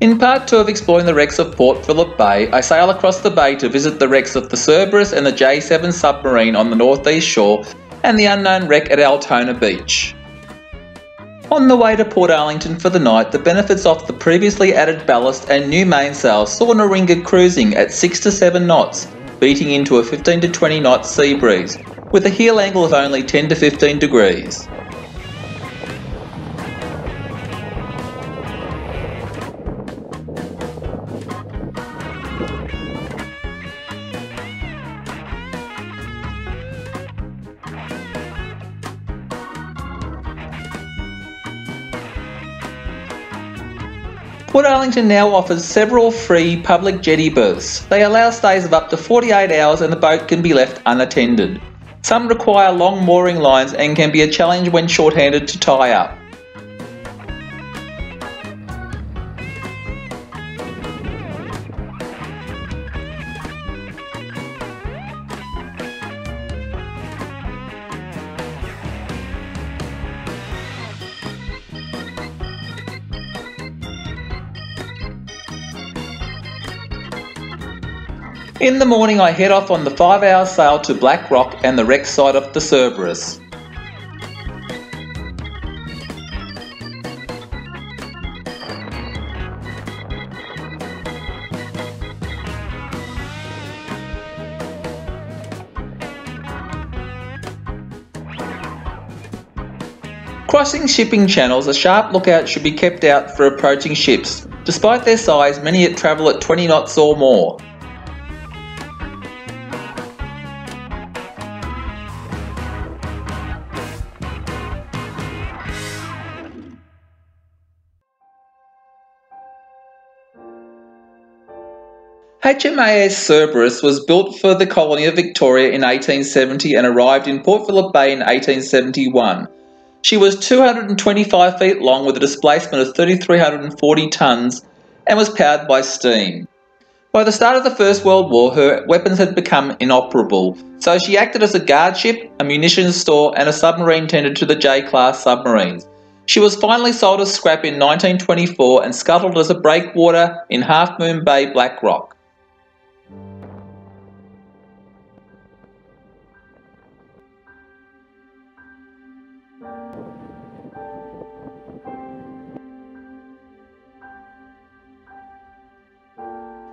In part 2 of exploring the wrecks of Port Phillip Bay, I sail across the bay to visit the wrecks of the Cerberus and the J7 submarine on the northeast shore and the unknown wreck at Altona Beach. On the way to Portarlington for the night, the benefits of the previously added ballast and new mainsail saw Neringa cruising at 6 to 7 knots, beating into a 15 to 20 knot sea breeze, with a heel angle of only 10 to 15 degrees. Portarlington now offers several free public jetty berths. They allow stays of up to 48 hours and the boat can be left unattended. Some require long mooring lines and can be a challenge when shorthanded to tie up. In the morning I head off on the 5-hour sail to Black Rock and the wreck site of the Cerberus. Crossing shipping channels, a sharp lookout should be kept out for approaching ships. Despite their size, many travel at 20 knots or more. HMAS Cerberus was built for the colony of Victoria in 1870 and arrived in Port Phillip Bay in 1871. She was 225 feet long with a displacement of 3,340 tonnes and was powered by steam. By the start of the First World War, her weapons had become inoperable, so she acted as a guard ship, a munitions store and a submarine tender to the J-class submarines. She was finally sold as scrap in 1924 and scuttled as a breakwater in Half Moon Bay, Black Rock.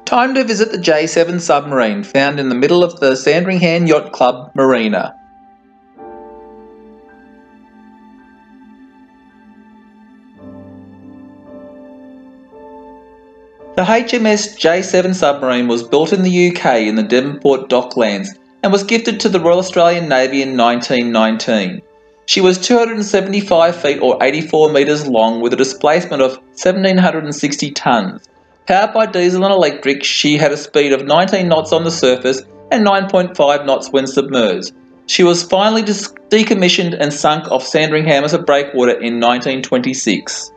Time to visit the J7 submarine, found in the middle of the Sandringham Yacht Club Marina. The HMS J7 submarine was built in the UK in the Devonport Docklands and was gifted to the Royal Australian Navy in 1919. She was 275 feet or 84 metres long with a displacement of 1,760 tonnes. Powered by diesel and electric, she had a speed of 19 knots on the surface and 9.5 knots when submerged. She was finally decommissioned and sunk off Sandringham as a breakwater in 1926.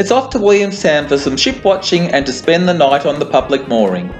It's off to Williamstown for some ship watching and to spend the night on the public mooring.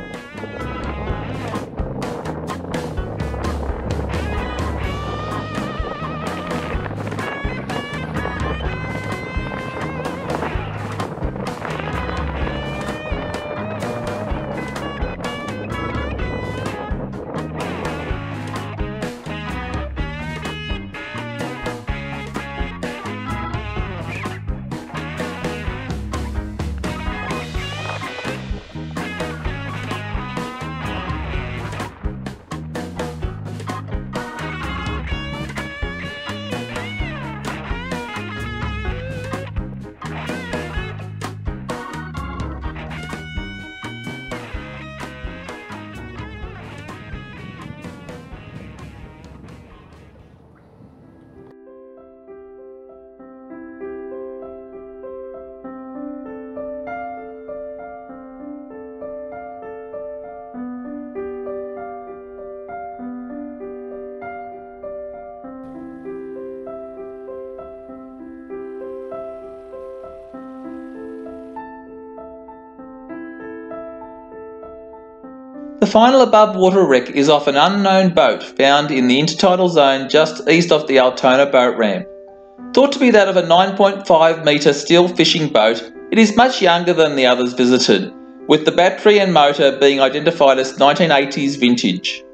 The final above-water wreck is off an unknown boat found in the intertidal zone just east of the Altona boat ramp. Thought to be that of a 9.5 metre steel fishing boat, it is much younger than the others visited, with the battery and motor being identified as 1980s vintage.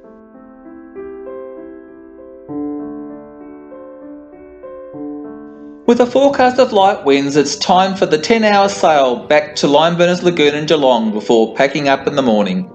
With a forecast of light winds, it's time for the 10-hour sail back to Limeburners Lagoon in Geelong before packing up in the morning.